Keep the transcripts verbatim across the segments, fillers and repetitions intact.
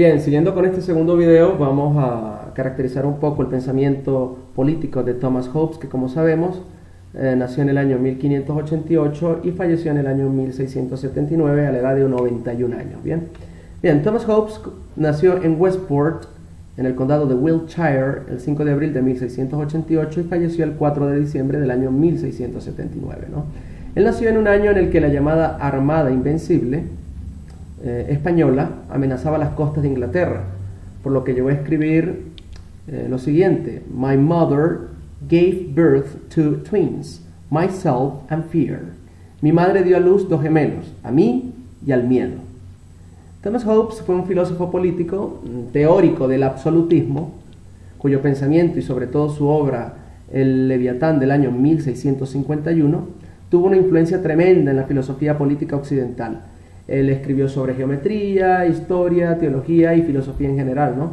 Bien, siguiendo con este segundo video, vamos a caracterizar un poco el pensamiento político de Thomas Hobbes, que como sabemos, eh, nació en el año mil quinientos ochenta y ocho y falleció en el año mil seiscientos setenta y nueve a la edad de noventa y un años. Bien, Bien Thomas Hobbes nació en Westport, en el condado de Wiltshire, el cinco de abril de mil seiscientos ochenta y ocho y falleció el cuatro de diciembre del año mil seiscientos setenta y nueve, ¿no? Él nació en un año en el que la llamada Armada Invencible eh, española amenazaba las costas de Inglaterra, por lo que llegó a escribir eh, lo siguiente: My mother gave birth to twins, myself and fear. Mi madre dio a luz dos gemelos, a mí y al miedo. Thomas Hobbes fue un filósofo político, teórico del absolutismo, cuyo pensamiento y sobre todo su obra El Leviatán del año mil seiscientos cincuenta y uno tuvo una influencia tremenda en la filosofía política occidental. Él escribió sobre geometría, historia, teología y filosofía en general, ¿no?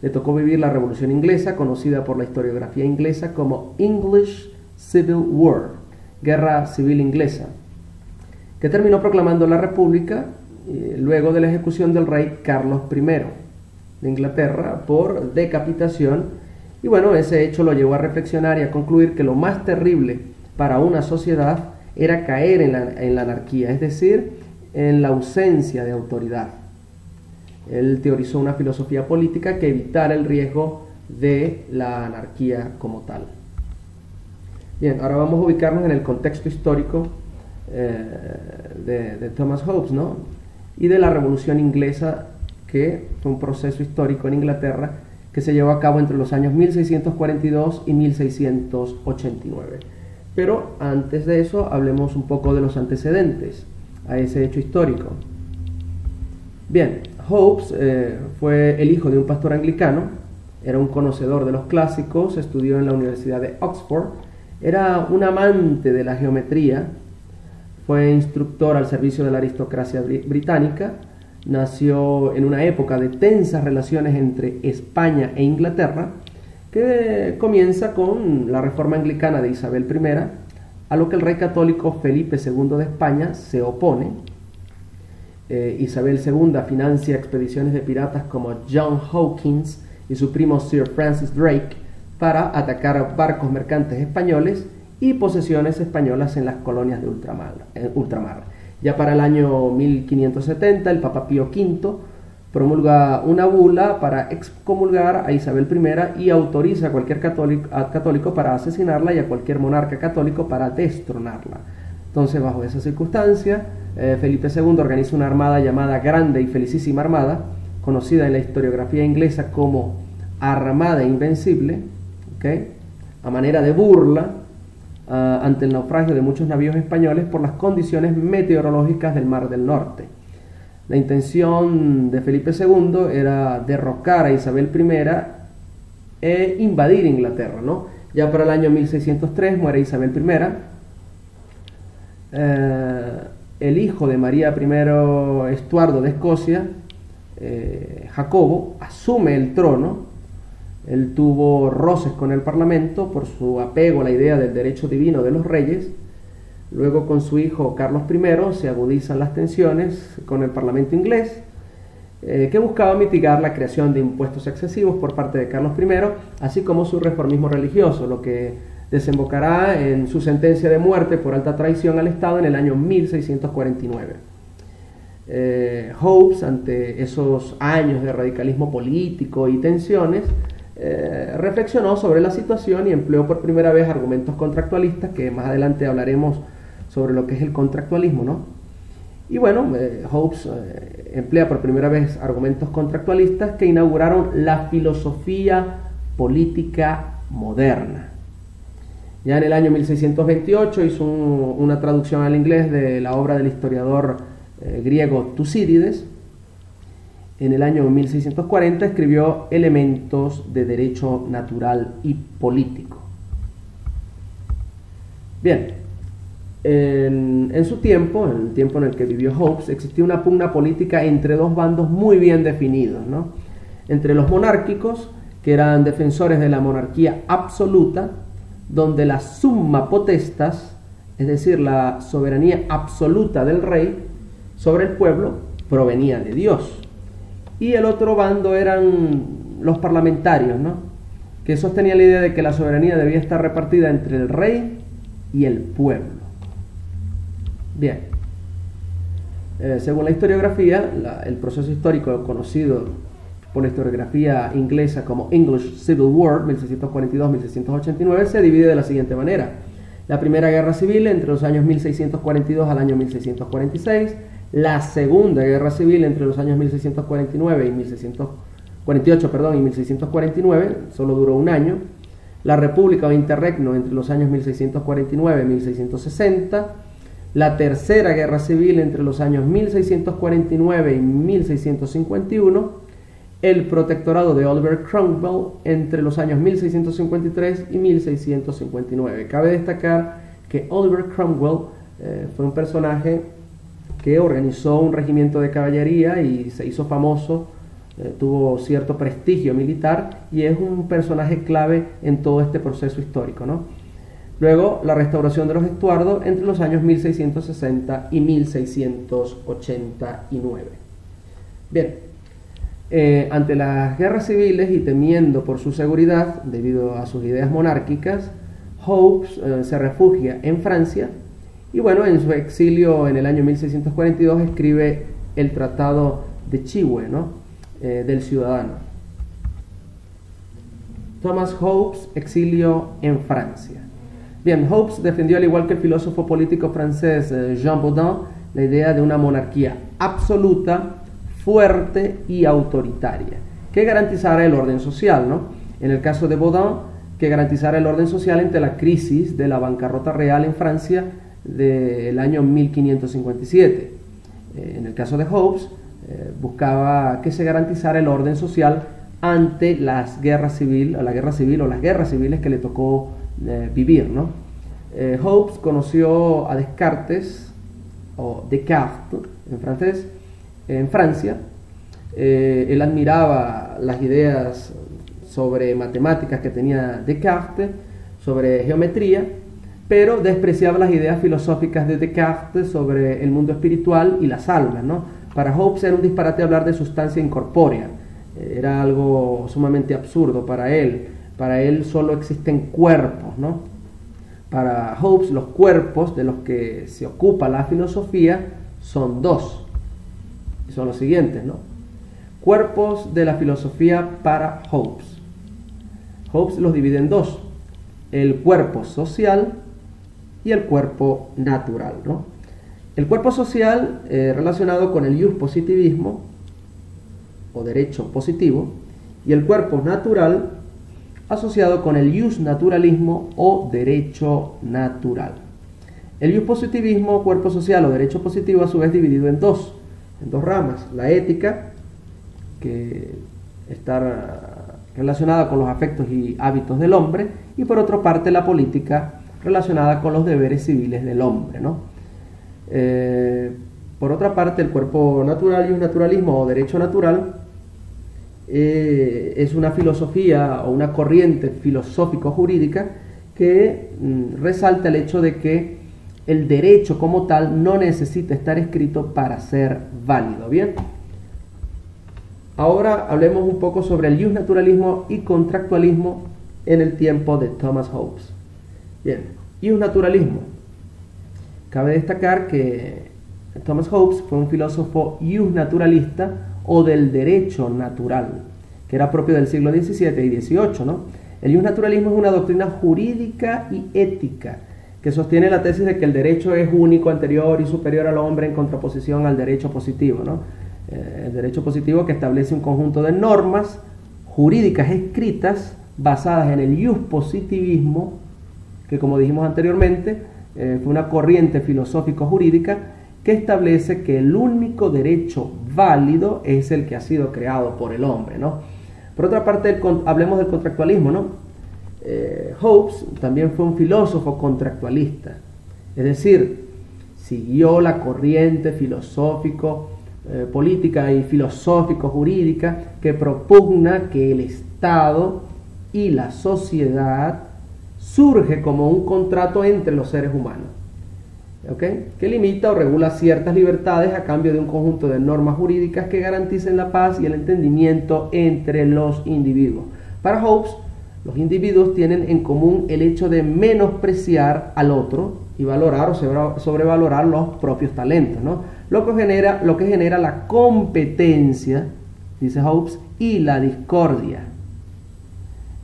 Le tocó vivir la Revolución Inglesa, conocida por la historiografía inglesa como English Civil War, Guerra Civil Inglesa, que terminó proclamando la República luego de la ejecución del rey Carlos primero de Inglaterra por decapitación. Y bueno, ese hecho lo llevó a reflexionar y a concluir que lo más terrible para una sociedad era caer en la, en la anarquía, es decir, en la ausencia de autoridad. Él teorizó una filosofía política que evitara el riesgo de la anarquía como tal. Bien, ahora vamos a ubicarnos en el contexto histórico eh, de, de Thomas Hobbes, ¿no? Y de la Revolución Inglesa, que fue un proceso histórico en Inglaterra que se llevó a cabo entre los años mil seiscientos cuarenta y dos y mil seiscientos ochenta y nueve. Pero antes de eso hablemos un poco de los antecedentes a ese hecho histórico. Bien, Hobbes eh, fue el hijo de un pastor anglicano, era un conocedor de los clásicos, estudió en la Universidad de Oxford, era un amante de la geometría, fue instructor al servicio de la aristocracia británica, nació en una época de tensas relaciones entre España e Inglaterra, que comienza con la reforma anglicana de Isabel primera, a lo que el rey católico Felipe segundo de España se opone. Eh, Isabel segunda financia expediciones de piratas como John Hawkins y su primo Sir Francis Drake para atacar barcos mercantes españoles y posesiones españolas en las colonias de ultramar, eh, ultramar. Ya para el año mil quinientos setenta, el Papa Pío quinto promulga una bula para excomulgar a Isabel primera y autoriza a cualquier católico, a católico para asesinarla y a cualquier monarca católico para destronarla. Entonces, bajo esa circunstancia, eh, Felipe segundo organiza una armada llamada Grande y Felicísima Armada, conocida en la historiografía inglesa como Armada Invencible, ¿okay? A manera de burla uh, ante el naufragio de muchos navíos españoles por las condiciones meteorológicas del Mar del Norte. La intención de Felipe segundo era derrocar a Isabel primera e invadir Inglaterra, ¿no? Ya para el año mil seiscientos tres muere Isabel primera. Eh, el hijo de María primera Estuardo de Escocia, eh, Jacobo, asume el trono. Él tuvo roces con el Parlamento por su apego a la idea del derecho divino de los reyes. Luego con su hijo Carlos primero se agudizan las tensiones con el Parlamento inglés, eh, que buscaba mitigar la creación de impuestos excesivos por parte de Carlos primero, así como su reformismo religioso, lo que desembocará en su sentencia de muerte por alta traición al Estado en el año mil seiscientos cuarenta y nueve. Eh, Hobbes, ante esos años de radicalismo político y tensiones, Eh, reflexionó sobre la situación y empleó por primera vez argumentos contractualistas, que más adelante hablaremos sobre lo que es el contractualismo, ¿no? Y bueno, eh, Hobbes eh, emplea por primera vez argumentos contractualistas que inauguraron la filosofía política moderna. Ya en el año mil seiscientos veintiocho hizo un, una traducción al inglés de la obra del historiador eh, griego Tucídides. En el año mil seiscientos cuarenta escribió Elementos de Derecho Natural y Político. Bien, en, en su tiempo, en el tiempo en el que vivió Hobbes, existía una pugna política entre dos bandos muy bien definidos, ¿no? Entre los monárquicos, que eran defensores de la monarquía absoluta, donde la summa potestas, es decir, la soberanía absoluta del rey sobre el pueblo, provenía de Dios. y el otro bando eran los parlamentarios, ¿no?, que sostenían la idea de que la soberanía debía estar repartida entre el rey y el pueblo. Bien, eh, según la historiografía, la, el proceso histórico conocido por la historiografía inglesa como English Civil War mil seiscientos cuarenta y dos a mil seiscientos ochenta y nueve se divide de la siguiente manera: la Primera Guerra Civil entre los años mil seiscientos cuarenta y dos al año mil seiscientos cuarenta y seis, la Segunda Guerra Civil entre los años mil seiscientos cuarenta y nueve y mil seiscientos cuarenta y ocho, perdón, y mil seiscientos cuarenta y nueve, solo duró un año, la República o Interregno entre los años mil seiscientos cuarenta y nueve y mil seiscientos sesenta, la Tercera Guerra Civil entre los años mil seiscientos cuarenta y nueve y mil seiscientos cincuenta y uno, el Protectorado de Oliver Cromwell entre los años mil seiscientos cincuenta y tres y mil seiscientos cincuenta y nueve. Cabe destacar que Oliver Cromwell eh, fue un personaje que organizó un regimiento de caballería y se hizo famoso, eh, tuvo cierto prestigio militar y es un personaje clave en todo este proceso histórico, ¿no? Luego, la restauración de los Estuardo entre los años mil seiscientos sesenta y mil seiscientos ochenta y nueve. Bien. Eh, ante las guerras civiles y temiendo por su seguridad debido a sus ideas monárquicas, Hobbes eh, se refugia en Francia y, bueno, en su exilio en el año mil seiscientos cuarenta y dos escribe el Tratado de Chihue, ¿no?, eh, del Ciudadano. Thomas Hobbes, exilio en Francia. Bien, Hobbes defendió, al igual que el filósofo político francés eh, Jean Bodin, la idea de una monarquía absoluta, fuerte y autoritaria, que garantizara el orden social, ¿no? En el caso de Bodin, que garantizara el orden social ante la crisis de la bancarrota real en Francia del año mil quinientos cincuenta y siete. Eh, en el caso de Hobbes, eh, buscaba que se garantizara el orden social ante las guerras civil, o la guerra civil o las guerras civiles que le tocó eh, vivir, ¿no? Eh, Hobbes conoció a Descartes, o Descartes en francés, en Francia. Eh, él admiraba las ideas sobre matemáticas que tenía Descartes, sobre geometría, pero despreciaba las ideas filosóficas de Descartes sobre el mundo espiritual y las almas, ¿no? Para Hobbes era un disparate hablar de sustancia incorpórea, era algo sumamente absurdo para él. Para él solo existen cuerpos, ¿no? Para Hobbes los cuerpos de los que se ocupa la filosofía son dos. Son los siguientes, ¿no? Cuerpos de la filosofía para Hobbes. Hobbes los divide en dos: el cuerpo social y el cuerpo natural, ¿no? El cuerpo social, eh, relacionado con el Iuspositivismo o derecho positivo, y el cuerpo natural asociado con el Iusnaturalismo o derecho natural. El Iuspositivismo, cuerpo social o derecho positivo, a su vez dividido en dos. En dos ramas: la ética, que está relacionada con los afectos y hábitos del hombre, y por otra parte la política, relacionada con los deberes civiles del hombre, ¿no? Eh, por otra parte, el cuerpo natural y el naturalismo o derecho natural eh, es una filosofía o una corriente filosófico-jurídica que mm, resalta el hecho de que el derecho como tal no necesita estar escrito para ser válido. Bien, ahora hablemos un poco sobre el iusnaturalismo y contractualismo en el tiempo de Thomas Hobbes. Bien, iusnaturalismo. Cabe destacar que Thomas Hobbes fue un filósofo iusnaturalista o del derecho natural, que era propio del siglo diecisiete y dieciocho, ¿no? El iusnaturalismo es una doctrina jurídica y ética que sostiene la tesis de que el derecho es único, anterior y superior al hombre, en contraposición al derecho positivo, ¿no? Eh, el derecho positivo, que establece un conjunto de normas jurídicas escritas basadas en el iuspositivismo, que, como dijimos anteriormente, eh, fue una corriente filosófico-jurídica que establece que el único derecho válido es el que ha sido creado por el hombre, ¿no? Por otra parte, el, hablemos del contractualismo, ¿no? Eh, Hobbes también fue un filósofo contractualista, es decir, siguió la corriente filosófico eh, política y filosófico jurídica que propugna que el Estado y la sociedad surge como un contrato entre los seres humanos. ¿okay? que limita o regula ciertas libertades a cambio de un conjunto de normas jurídicas que garanticen la paz y el entendimiento entre los individuos. Para Hobbes, los individuos tienen en común el hecho de menospreciar al otro y valorar o sobrevalorar los propios talentos, ¿no? Lo que genera, lo que genera la competencia, dice Hobbes, y la discordia.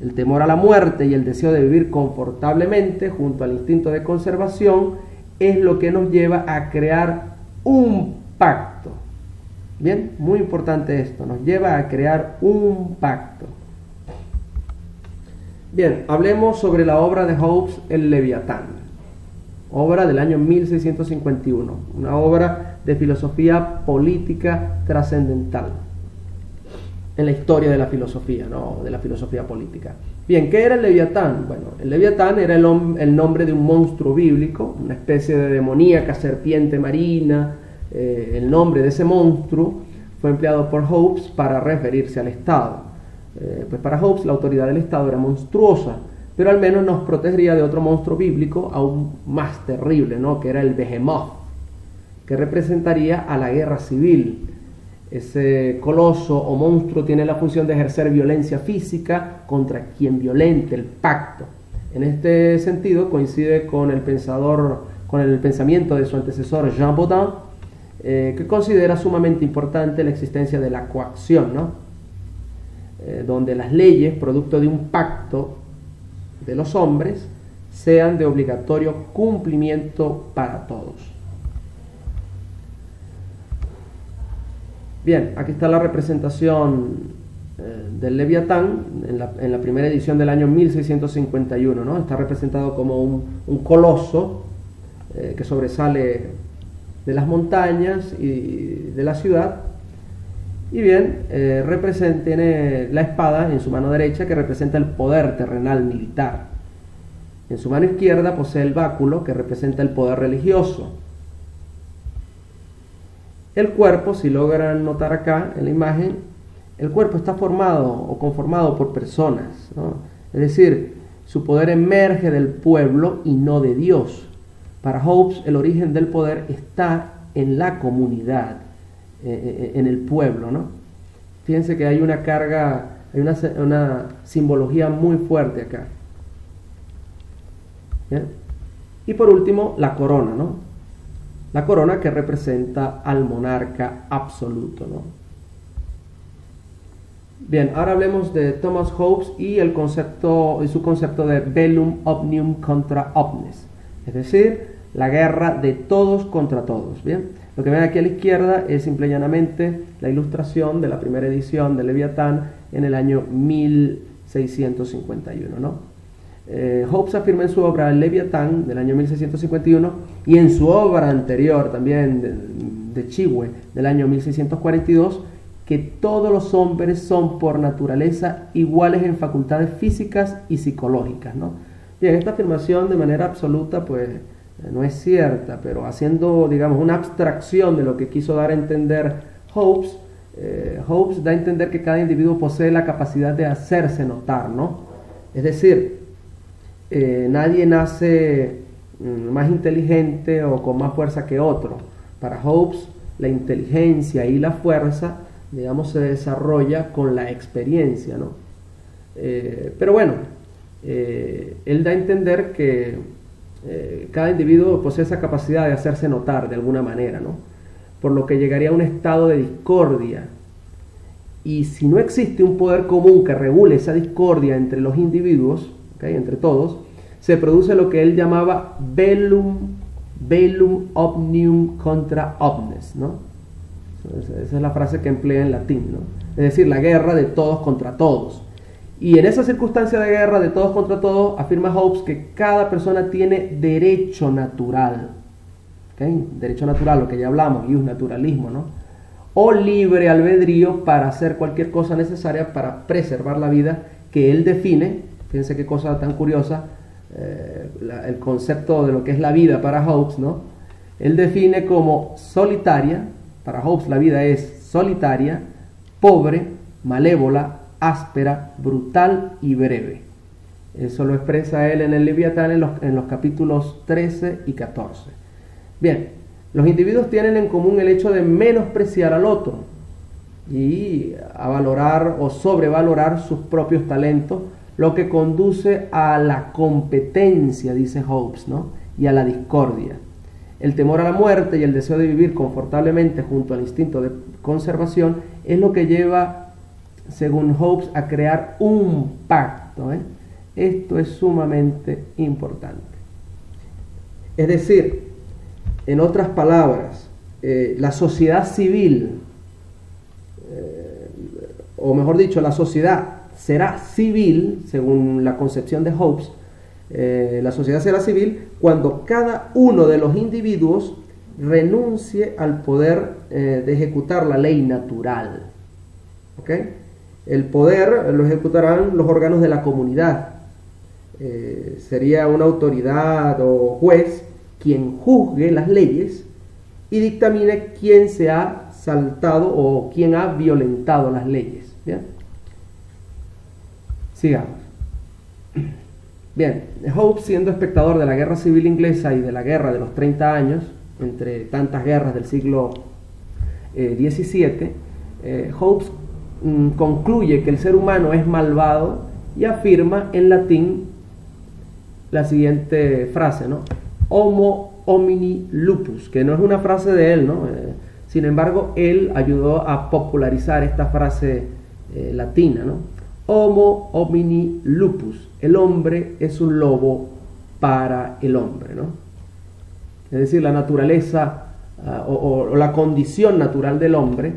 El temor a la muerte y el deseo de vivir confortablemente junto al instinto de conservación es lo que nos lleva a crear un pacto. Bien, muy importante esto, nos lleva a crear un pacto. Bien, hablemos sobre la obra de Hobbes, El Leviatán, obra del año mil seiscientos cincuenta y uno, una obra de filosofía política trascendental en la historia de la filosofía, ¿no? de la filosofía política. Bien, ¿qué era el Leviatán? Bueno, el Leviatán era el, el nombre de un monstruo bíblico, una especie de demoníaca serpiente marina. Eh, el nombre de ese monstruo fue empleado por Hobbes para referirse al Estado. Eh, pues para Hobbes la autoridad del Estado era monstruosa, pero al menos nos protegería de otro monstruo bíblico aún más terrible, ¿no? que era el Behemoth, que representaría a la guerra civil. Ese coloso o monstruo tiene la función de ejercer violencia física contra quien violente el pacto. En este sentido coincide con el, pensador, con el pensamiento de su antecesor Jean Bodin, eh, que considera sumamente importante la existencia de la coacción, ¿no? eh, donde las leyes, producto de un pacto de los hombres, sean de obligatorio cumplimiento para todos. Bien, aquí está la representación eh, del Leviatán en la, en la primera edición del año mil seiscientos cincuenta y uno, ¿no? Está representado como un, un coloso eh, que sobresale de las montañas y de la ciudad. Y bien, eh, representa, tiene la espada en su mano derecha, que representa el poder terrenal militar. En su mano izquierda posee el báculo, que representa el poder religioso. El cuerpo, si logran notar acá en la imagen, el cuerpo está formado o conformado por personas, ¿no? Es decir, su poder emerge del pueblo y no de Dios. Para Hobbes, el origen del poder está en la comunidad, eh, en el pueblo, ¿no? Fíjense que hay una carga, hay una, una simbología muy fuerte acá. ¿Bien? Y por último, la corona, ¿no? La corona que representa al monarca absoluto, ¿no? Bien, ahora hablemos de Thomas Hobbes y, el concepto, y su concepto de bellum omnium contra omnes, es decir, la guerra de todos contra todos. Bien, lo que ven aquí a la izquierda es simple y llanamente la ilustración de la primera edición de Leviatán en el año mil seiscientos cincuenta y uno, ¿no? Eh, Hobbes afirma en su obra El Leviatán del año mil seiscientos cincuenta y uno y en su obra anterior también de, de Chihue del año mil seiscientos cuarenta y dos que todos los hombres son por naturaleza iguales en facultades físicas y psicológicas, ¿no? Bien, esta afirmación de manera absoluta pues no es cierta, pero haciendo digamos una abstracción de lo que quiso dar a entender Hobbes, eh, Hobbes da a entender que cada individuo posee la capacidad de hacerse notar, ¿no? Es decir, Eh, nadie nace mm, más inteligente o con más fuerza que otro. Para Hobbes, la inteligencia y la fuerza, digamos, se desarrolla con la experiencia, ¿no? Eh, pero bueno, eh, él da a entender que eh, cada individuo posee esa capacidad de hacerse notar de alguna manera, ¿no? Por lo que llegaría a un estado de discordia. Y si no existe un poder común que regule esa discordia entre los individuos, ¿okay? entre todos, se produce lo que él llamaba bellum, bellum omnium contra omnes, ¿no? Esa es la frase que emplea en latín, ¿no? Es decir, la guerra de todos contra todos. Y en esa circunstancia de guerra de todos contra todos, afirma Hobbes que cada persona tiene derecho natural, ¿okay? derecho natural, lo que ya hablamos, iusnaturalismo, ¿no? o libre albedrío para hacer cualquier cosa necesaria para preservar la vida que él define. Fíjense qué cosa tan curiosa, eh, la, el concepto de lo que es la vida para Hobbes, ¿no? Él define como solitaria, para Hobbes la vida es solitaria, pobre, malévola, áspera, brutal y breve. Eso lo expresa él en el Leviatán en los, en los capítulos trece y catorce. Bien, los individuos tienen en común el hecho de menospreciar al otro y a valorar o sobrevalorar sus propios talentos, lo que conduce a la competencia, dice Hobbes, ¿no? Y a la discordia. El temor a la muerte y el deseo de vivir confortablemente junto al instinto de conservación es lo que lleva, según Hobbes, a crear un pacto, ¿eh? Esto es sumamente importante. Es decir, en otras palabras, eh, la sociedad civil, eh, o mejor dicho, la sociedad será civil, según la concepción de Hobbes, eh, la sociedad será civil cuando cada uno de los individuos renuncie al poder eh, de ejecutar la ley natural. ¿Okay? El poder lo ejecutarán los órganos de la comunidad. Eh, sería una autoridad o juez quien juzgue las leyes y dictamine quién se ha saltado o quién ha violentado las leyes. ¿Bien? Sigamos. Bien, Hobbes, siendo espectador de la Guerra Civil Inglesa y de la Guerra de los treinta años, entre tantas guerras del siglo diecisiete, eh, eh, Hobbes mm, concluye que el ser humano es malvado y afirma en latín la siguiente frase, ¿no? Homo homini lupus, que no es una frase de él, ¿no? Eh, sin embargo, él ayudó a popularizar esta frase eh, latina, ¿no? Homo homini lupus, el hombre es un lobo para el hombre, ¿no? Es decir, la naturaleza uh, o, o la condición natural del hombre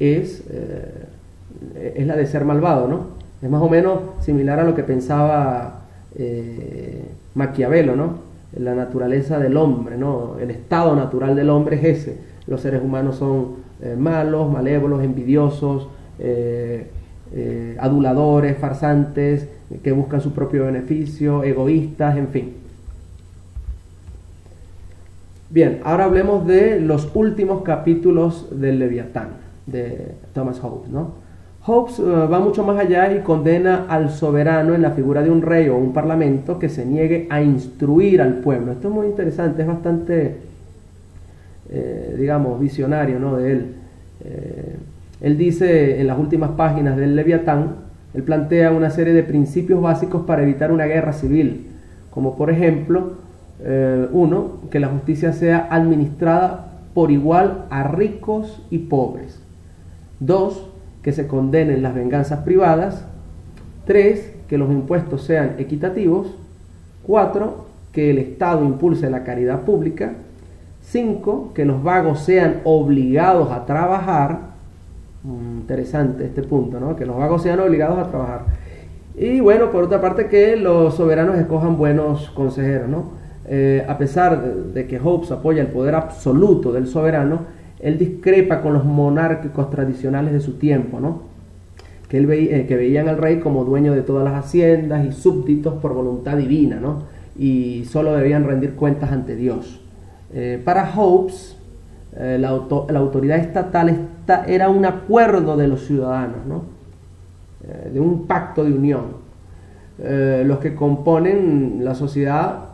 es, eh, es la de ser malvado, ¿no? Es más o menos similar a lo que pensaba eh, Maquiavelo, ¿no? La naturaleza del hombre, ¿no? El estado natural del hombre es ese. Los seres humanos son eh, malos, malévolos, envidiosos, eh, eh, aduladores, farsantes, que buscan su propio beneficio, egoístas, en fin. Bien, ahora hablemos de los últimos capítulos del Leviatán, de Thomas Hobbes, ¿no? Hobbes uh, va mucho más allá y condena al soberano en la figura de un rey o un parlamento que se niegue a instruir al pueblo. Esto es muy interesante, es bastante, eh, digamos, visionario, ¿no? De él. Eh, él dice en las últimas páginas del Leviatán, él plantea una serie de principios básicos para evitar una guerra civil, como por ejemplo, eh, uno, que la justicia sea administrada por igual a ricos y pobres. Dos, que se condenen las venganzas privadas. Tres, que los impuestos sean equitativos. Cuatro, que el Estado impulse la caridad pública. Cinco, que los vagos sean obligados a trabajar. Mm, interesante este punto, ¿no? Que los vagos sean obligados a trabajar. Y bueno, por otra parte, que los soberanos escojan buenos consejeros, ¿no? Eh, a pesar de, de que Hobbes apoya el poder absoluto del soberano, él discrepa con los monárquicos tradicionales de su tiempo, ¿no? Que, él veía, eh, que veían al rey como dueño de todas las haciendas y súbditos por voluntad divina, ¿no? Y solo debían rendir cuentas ante Dios. Eh, para Hobbes, eh, la, auto, la autoridad estatal esta, era un acuerdo de los ciudadanos, ¿no? Eh, de un pacto de unión. Eh, los que componen la sociedad,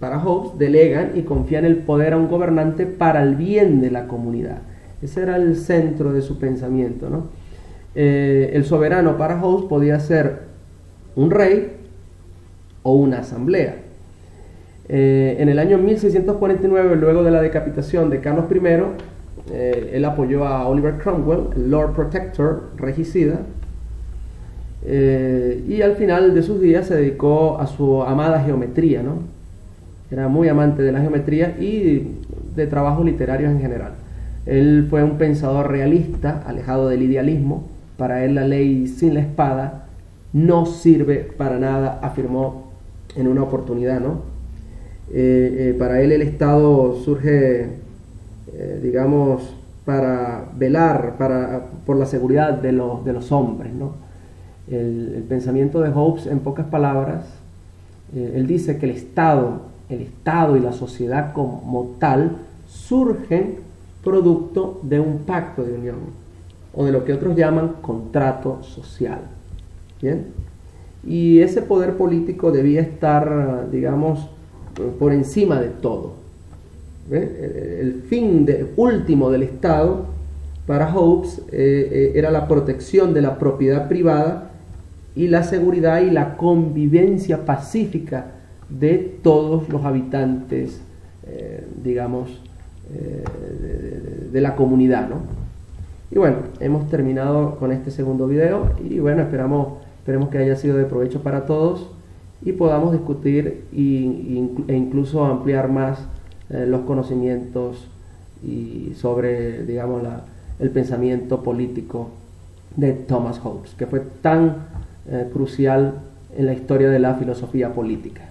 para Hobbes, delegan y confían el poder a un gobernante para el bien de la comunidad. Ese era el centro de su pensamiento, ¿no? Eh, el soberano para Hobbes podía ser un rey o una asamblea. Eh, en el año mil seiscientos cuarenta y nueve, luego de la decapitación de Carlos primero, eh, él apoyó a Oliver Cromwell, el Lord Protector, regicida, eh, y al final de sus días se dedicó a su amada geometría, ¿no? Era muy amante de la geometría y de trabajos literarios en general. Él fue un pensador realista, alejado del idealismo. Para él la ley sin la espada no sirve para nada, afirmó en una oportunidad, ¿no? Eh, eh, para él el Estado surge, eh, digamos, para velar para, por la seguridad de los, de los hombres, ¿no? El, el pensamiento de Hobbes, en pocas palabras, eh, él dice que el Estado... El Estado y la sociedad como tal surgen producto de un pacto de unión, o de lo que otros llaman contrato social. ¿Bien? Y ese poder político debía estar, digamos, por encima de todo. ¿eh? El fin de, último del Estado para Hobbes eh, era la protección de la propiedad privada y la seguridad y la convivencia pacífica de todos los habitantes, eh, digamos, eh, de, de, de la comunidad, ¿no? Y bueno, hemos terminado con este segundo video y bueno, esperamos, esperemos que haya sido de provecho para todos y podamos discutir y, y, e incluso ampliar más eh, los conocimientos y sobre, digamos, la, el pensamiento político de Thomas Hobbes, que fue tan eh, crucial en la historia de la filosofía política.